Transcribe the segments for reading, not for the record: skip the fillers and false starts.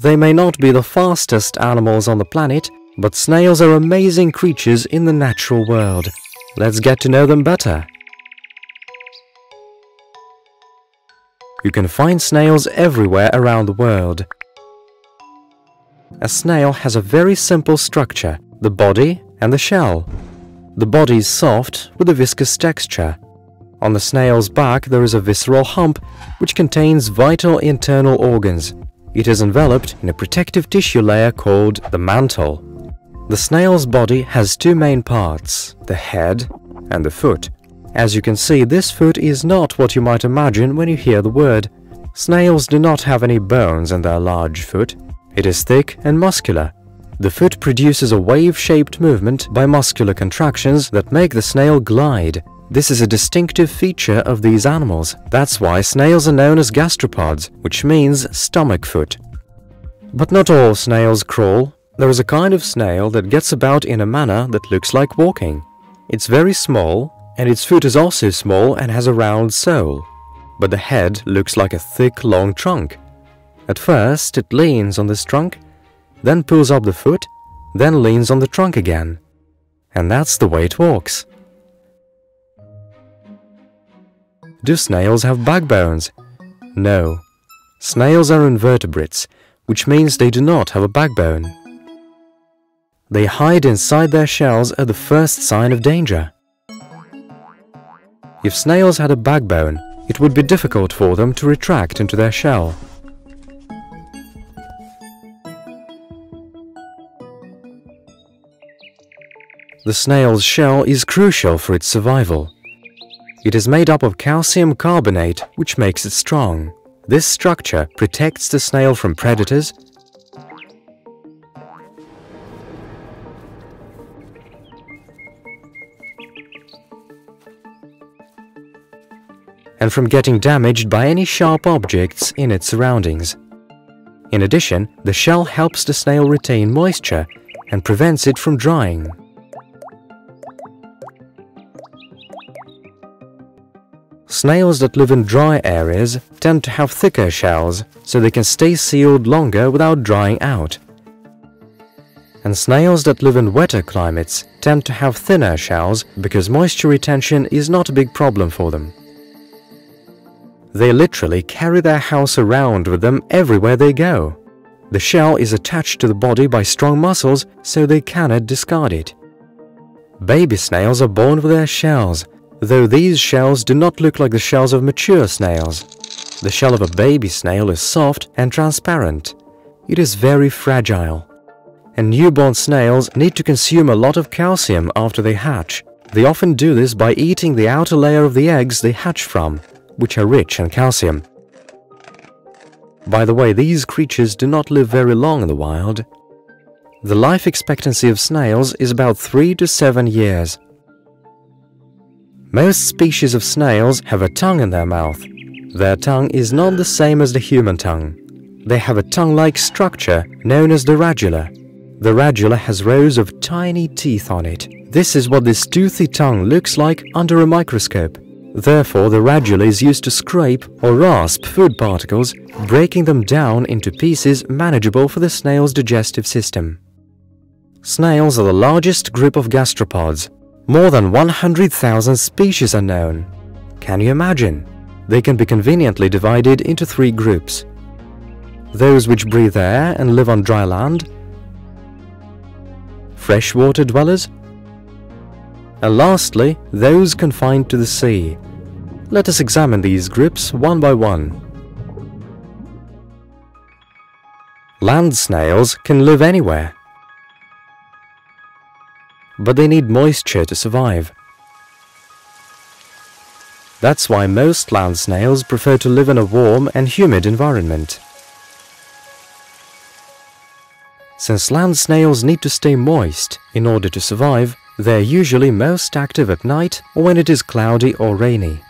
They may not be the fastest animals on the planet, but snails are amazing creatures in the natural world. Let's get to know them better. You can find snails everywhere around the world. A snail has a very simple structure, the body and the shell. The body is soft with a viscous texture. On the snail's back there is a visceral hump which contains vital internal organs. It is enveloped in a protective tissue layer called the mantle. The snail's body has two main parts, the head and the foot. As you can see, this foot is not what you might imagine when you hear the word. Snails do not have any bones in their large foot. It is thick and muscular. The foot produces a wave-shaped movement by muscular contractions that make the snail glide. This is a distinctive feature of these animals. That's why snails are known as gastropods, which means stomach foot. But not all snails crawl. There is a kind of snail that gets about in a manner that looks like walking. It's very small, and its foot is also small and has a round sole. But the head looks like a thick, long trunk. At first, it leans on this trunk, then pulls up the foot, then leans on the trunk again. And that's the way it walks. Do snails have backbones? No. Snails are invertebrates, which means they do not have a backbone. They hide inside their shells at the first sign of danger. If snails had a backbone, it would be difficult for them to retract into their shell. The snail's shell is crucial for its survival. It is made up of calcium carbonate, which makes it strong. This structure protects the snail from predators and from getting damaged by any sharp objects in its surroundings. In addition, the shell helps the snail retain moisture and prevents it from drying. Snails that live in dry areas tend to have thicker shells, so they can stay sealed longer without drying out. And snails that live in wetter climates tend to have thinner shells because moisture retention is not a big problem for them. They literally carry their house around with them everywhere they go. The shell is attached to the body by strong muscles, so they cannot discard it. Baby snails are born with their shells, though these shells do not look like the shells of mature snails. The shell of a baby snail is soft and transparent. It is very fragile. And newborn snails need to consume a lot of calcium after they hatch. They often do this by eating the outer layer of the eggs they hatch from, which are rich in calcium. By the way, these creatures do not live very long in the wild. The life expectancy of snails is about 3 to 7 years. Most species of snails have a tongue in their mouth. Their tongue is not the same as the human tongue. They have a tongue-like structure known as the radula. The radula has rows of tiny teeth on it. This is what this toothy tongue looks like under a microscope. Therefore, the radula is used to scrape or rasp food particles, breaking them down into pieces manageable for the snail's digestive system. Snails are the largest group of gastropods. More than 100,000 species are known. Can you imagine? They can be conveniently divided into three groups. Those which breathe air and live on dry land, freshwater dwellers, and lastly, those confined to the sea. Let us examine these groups one by one. Land snails can live anywhere, but they need moisture to survive. That's why most land snails prefer to live in a warm and humid environment. Since land snails need to stay moist in order to survive, they are usually most active at night or when it is cloudy or rainy.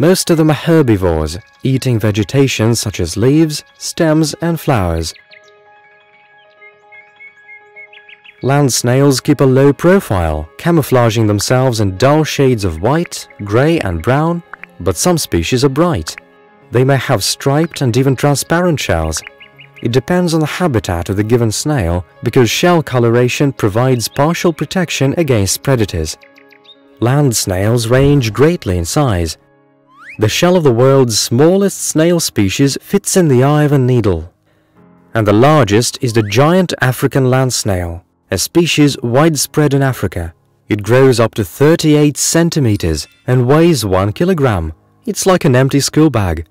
Most of them are herbivores, eating vegetation such as leaves, stems and flowers. Land snails keep a low profile, camouflaging themselves in dull shades of white, grey and brown, but some species are bright. They may have striped and even transparent shells. It depends on the habitat of the given snail because shell coloration provides partial protection against predators. Land snails range greatly in size. The shell of the world's smallest snail species fits in the eye of a needle. And the largest is the giant African land snail, a species widespread in Africa. It grows up to 38 centimeters and weighs 1 kilogram. It's like an empty school bag.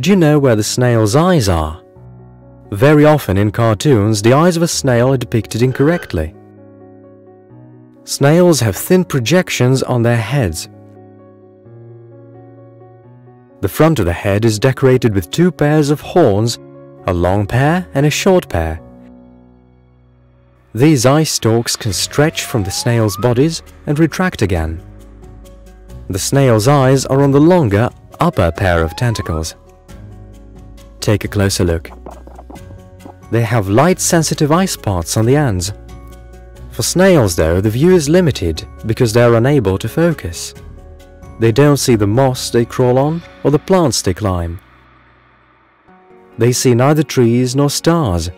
Do you know where the snail's eyes are? Very often in cartoons, the eyes of a snail are depicted incorrectly. Snails have thin projections on their heads. The front of the head is decorated with two pairs of horns, a long pair and a short pair. These eye stalks can stretch from the snail's bodies and retract again. The snail's eyes are on the longer, upper pair of tentacles. Take a closer look. They have light-sensitive eye spots on the ends. For snails, though, the view is limited because they are unable to focus. They don't see the moss they crawl on or the plants they climb. They see neither trees nor stars.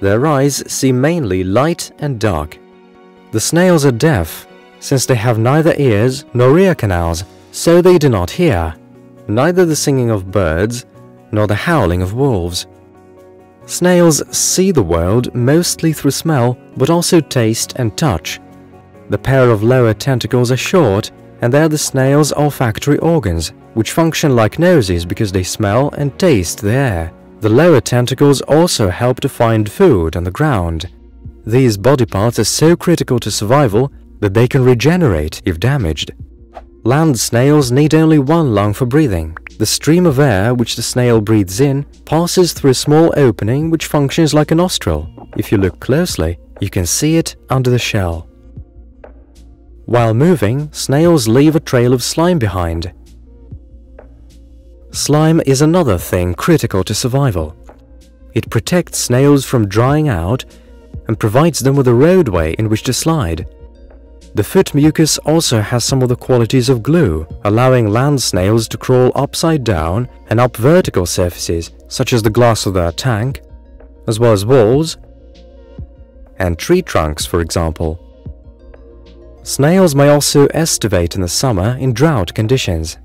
Their eyes see mainly light and dark. The snails are deaf, since they have neither ears nor ear canals, so they do not hear, neither the singing of birds nor the howling of wolves. Snails see the world mostly through smell, but also taste and touch. The pair of lower tentacles are short, and they are the snail's olfactory organs, which function like noses because they smell and taste the air. The lower tentacles also help to find food on the ground. These body parts are so critical to survival that they can regenerate if damaged. Land snails need only one lung for breathing. The stream of air which the snail breathes in passes through a small opening which functions like a nostril. If you look closely, you can see it under the shell. While moving, snails leave a trail of slime behind. Slime is another thing critical to survival. It protects snails from drying out and provides them with a roadway in which to slide. The foot mucus also has some of the qualities of glue, allowing land snails to crawl upside down and up vertical surfaces, such as the glass of their tank, as well as walls and tree trunks, for example. Snails may also aestivate in the summer in drought conditions.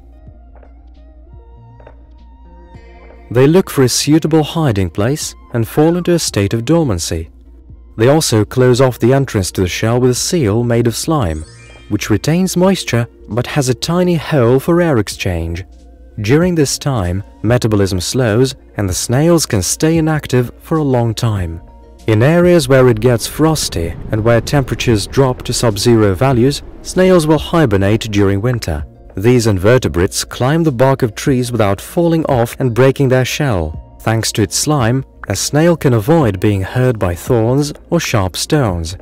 They look for a suitable hiding place and fall into a state of dormancy. They also close off the entrance to the shell with a seal made of slime, which retains moisture but has a tiny hole for air exchange. During this time, metabolism slows and the snails can stay inactive for a long time. In areas where it gets frosty and where temperatures drop to sub-zero values, snails will hibernate during winter. These invertebrates climb the bark of trees without falling off and breaking their shell. Thanks to its slime, a snail can avoid being hurt by thorns or sharp stones.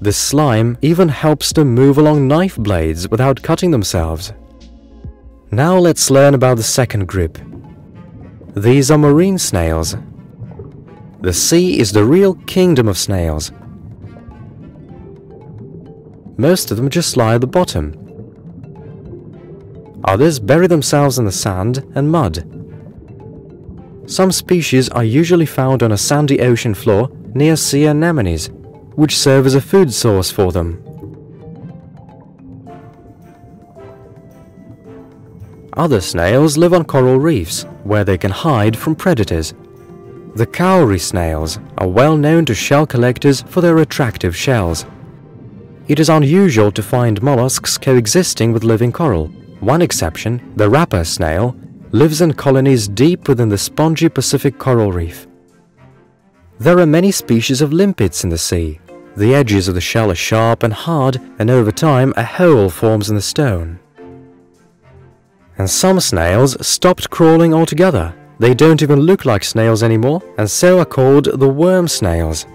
This slime even helps them move along knife blades without cutting themselves. Now let's learn about the second group. These are marine snails. The sea is the real kingdom of snails. Most of them just lie at the bottom. Others bury themselves in the sand and mud. Some species are usually found on a sandy ocean floor near sea anemones, which serve as a food source for them. Other snails live on coral reefs, where they can hide from predators. The cowrie snails are well known to shell collectors for their attractive shells. It is unusual to find mollusks coexisting with living coral. One exception, the rapper snail, lives in colonies deep within the spongy Pacific coral reef. There are many species of limpets in the sea. The edges of the shell are sharp and hard, and over time a hole forms in the stone. And some snails stopped crawling altogether. They don't even look like snails anymore, and so are called the worm snails.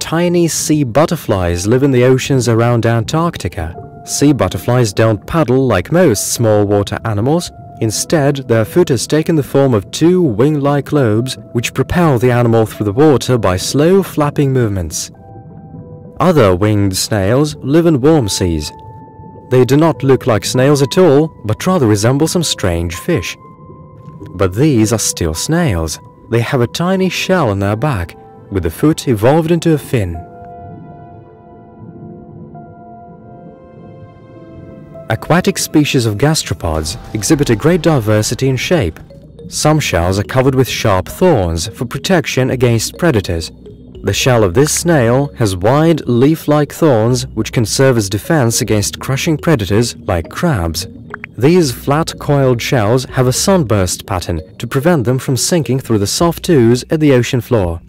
Tiny sea butterflies live in the oceans around Antarctica. Sea butterflies don't paddle like most small water animals. Instead, their foot has taken the form of two wing-like lobes which propel the animal through the water by slow flapping movements. Other winged snails live in warm seas. They do not look like snails at all, but rather resemble some strange fish. But these are still snails. They have a tiny shell on their back, with the foot evolved into a fin. Aquatic species of gastropods exhibit a great diversity in shape. Some shells are covered with sharp thorns for protection against predators. The shell of this snail has wide, leaf-like thorns which can serve as defense against crushing predators like crabs. These flat, coiled shells have a sunburst pattern to prevent them from sinking through the soft ooze at the ocean floor.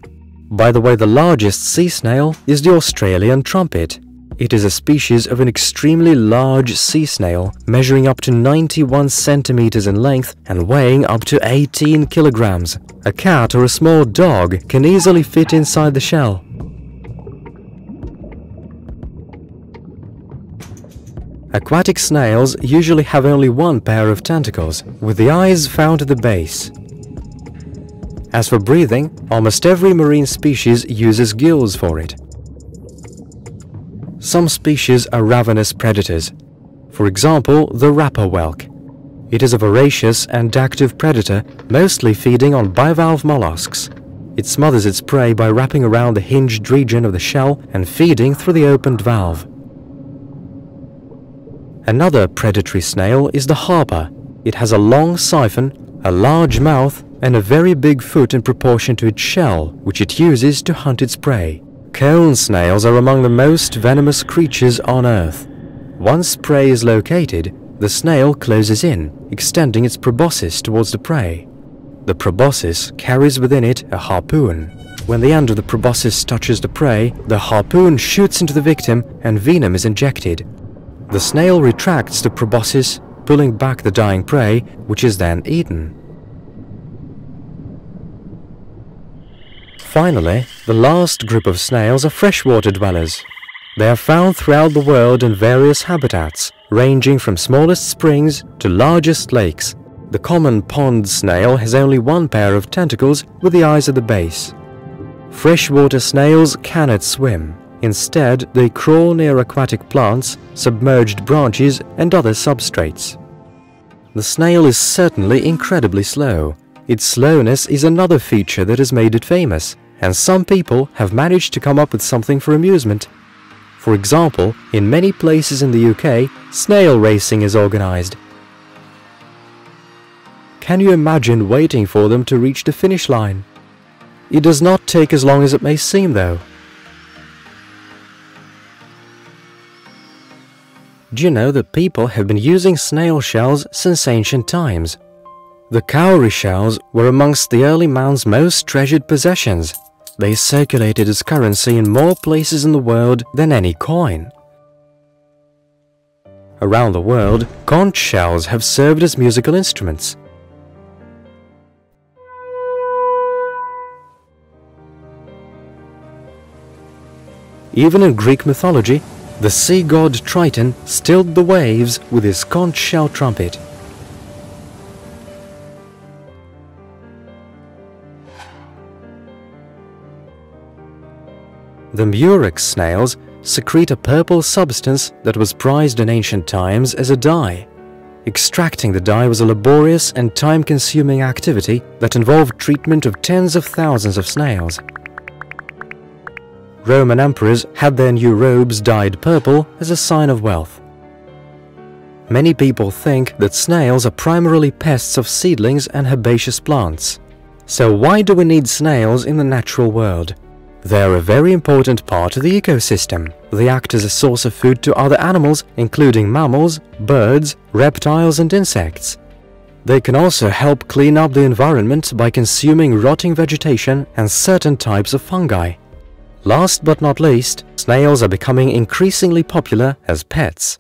By the way, the largest sea snail is the Australian trumpet. It is a species of an extremely large sea snail, measuring up to 91 centimeters in length and weighing up to 18 kilograms. A cat or a small dog can easily fit inside the shell. Aquatic snails usually have only one pair of tentacles, with the eyes found at the base. As for breathing, almost every marine species uses gills for it. Some species are ravenous predators. For example, the rapper whelk. It is a voracious and active predator, mostly feeding on bivalve mollusks. It smothers its prey by wrapping around the hinged region of the shell and feeding through the opened valve. Another predatory snail is the harper. It has a long siphon, a large mouth, and a very big foot in proportion to its shell, which it uses to hunt its prey. Cone snails are among the most venomous creatures on Earth. Once prey is located, the snail closes in, extending its proboscis towards the prey. The proboscis carries within it a harpoon. When the end of the proboscis touches the prey, the harpoon shoots into the victim and venom is injected. The snail retracts the proboscis, pulling back the dying prey, which is then eaten. Finally, the last group of snails are freshwater dwellers. They are found throughout the world in various habitats, ranging from smallest springs to largest lakes. The common pond snail has only one pair of tentacles with the eyes at the base. Freshwater snails cannot swim. Instead, they crawl near aquatic plants, submerged branches, and other substrates. The snail is certainly incredibly slow. Its slowness is another feature that has made it famous, and some people have managed to come up with something for amusement. For example, in many places in the UK, snail racing is organised. Can you imagine waiting for them to reach the finish line? It does not take as long as it may seem, though. Do you know that people have been using snail shells since ancient times? The cowrie shells were amongst the early man's most treasured possessions. They circulated as currency in more places in the world than any coin. Around the world, conch shells have served as musical instruments. Even in Greek mythology, the sea god Triton stilled the waves with his conch shell trumpet. The murex snails secrete a purple substance that was prized in ancient times as a dye. Extracting the dye was a laborious and time-consuming activity that involved treatment of tens of thousands of snails. Roman emperors had their new robes dyed purple as a sign of wealth. Many people think that snails are primarily pests of seedlings and herbaceous plants. So why do we need snails in the natural world? They are a very important part of the ecosystem. They act as a source of food to other animals, including mammals, birds, reptiles and insects. They can also help clean up the environment by consuming rotting vegetation and certain types of fungi. Last but not least, snails are becoming increasingly popular as pets.